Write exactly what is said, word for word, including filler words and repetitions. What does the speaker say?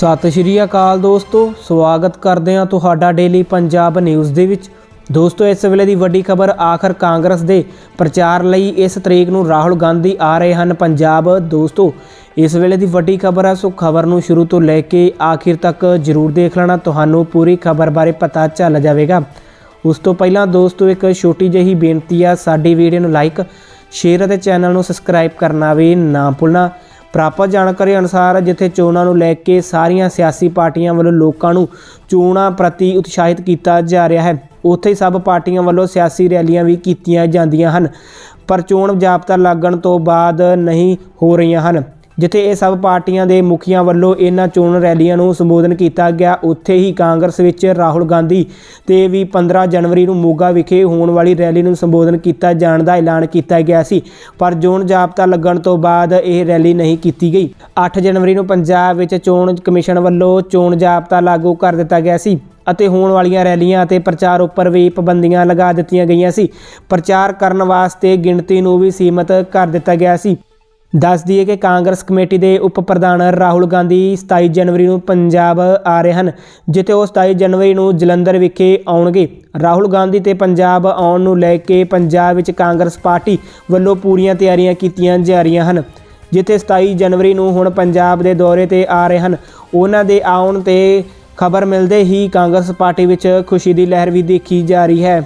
सत श्री अकाल दोस्तों, स्वागत करते हैं तुहाडा डेली पंजाब न्यूज़ दे विच। दोस्तों इस वेले दी वड्डी खबर, आखिर कांग्रेस दे प्रचार लई इस तरीक नूं राहुल गांधी आ रहे हैं पंजाब। दोस्तों इस वेले दी वड्डी खबर है, सो खबर नूं शुरू तो लैके आखिर तक जरूर देख लेना, तुहानूं पूरी खबर बारे पता चल जाएगा। उस तो पहला दोस्तों एक छोटी जी बेनती है, साडी वीडियो नूं लाइक शेयर और चैनल नूं सबसक्राइब करना भी ना भुलना। प्राप्त जानकारी अनुसार जिथे चोणों नूं लैके सारिया सियासी पार्टियां वालों लोगों नूं चोणों प्रति उत्साहित किया जा रहा है, उत्थे सब पार्टियां वालों सियासी रैलियां भी कीतियां जांदियां हन, पर चोण जाब्ता लगन तो बाद नहीं हो रही हैं। जिथे ये सब पार्टियां दे मुखियां वालों इन्हां चोण रैलियां नूं संबोधन किया गया, उत्थे ही कांग्रेस विच राहुल गांधी ते भी पंद्रह जनवरी नूं मोगा विखे होण वाली रैली नूं संबोधन किया जाण दा ऐलान किया गया सी, पर चोण जाब्ता लगन तो बाद यह रैली नहीं की गई। अठ जनवरी नूं पंजाब विच चोण कमिशन वालों चोण जाब्ता लागू कर दिता गया सी ਅਤੇ ਹੋਣ ਵਾਲੀਆਂ ਰੈਲੀਆਂ ਅਤੇ ਪ੍ਰਚਾਰ ਉੱਪਰ ਵੀ ਪਾਬੰਦੀਆਂ ਲਗਾ ਦਿੱਤੀਆਂ ਗਈਆਂ ਸੀ। ਪ੍ਰਚਾਰ ਕਰਨ ਵਾਸਤੇ ਗਿਣਤੀ ਨੂੰ ਵੀ ਸੀਮਤ ਕਰ ਦਿੱਤਾ ਗਿਆ ਸੀ। ਦੱਸ ਦਈਏ ਕਿ ਕਾਂਗਰਸ ਕਮੇਟੀ ਦੇ ਉਪ ਪ੍ਰਧਾਨ ਰਾਹੁਲ ਗਾਂਧੀ ਸਤਾਈ ਜਨਵਰੀ ਨੂੰ ਪੰਜਾਬ ਆ ਰਹੇ ਹਨ, ਜਿੱਥੇ ਉਹ ਸਤਾਈ ਜਨਵਰੀ ਨੂੰ ਜਲੰਧਰ ਵਿਖੇ ਆਉਣਗੇ। ਰਾਹੁਲ ਗਾਂਧੀ ਤੇ ਪੰਜਾਬ ਆਉਣ ਨੂੰ ਲੈ ਕੇ ਪੰਜਾਬ ਵਿੱਚ ਕਾਂਗਰਸ ਪਾਰਟੀ ਵੱਲੋਂ ਪੂਰੀਆਂ ਤਿਆਰੀਆਂ ਕੀਤੀਆਂ ਜਾ ਰਹੀਆਂ ਹਨ। ਜਿੱਥੇ ਸਤਾਈ ਜਨਵਰੀ ਨੂੰ ਹੁਣ ਪੰਜਾਬ ਦੇ ਦੌਰੇ 'ਤੇ ਆ ਰਹੇ ਹਨ, ਉਹਨਾਂ ਦੇ ਆਉਣ 'ਤੇ खबर मिलते ही कांग्रेस पार्टी विच खुशी की लहर भी देखी जा रही है।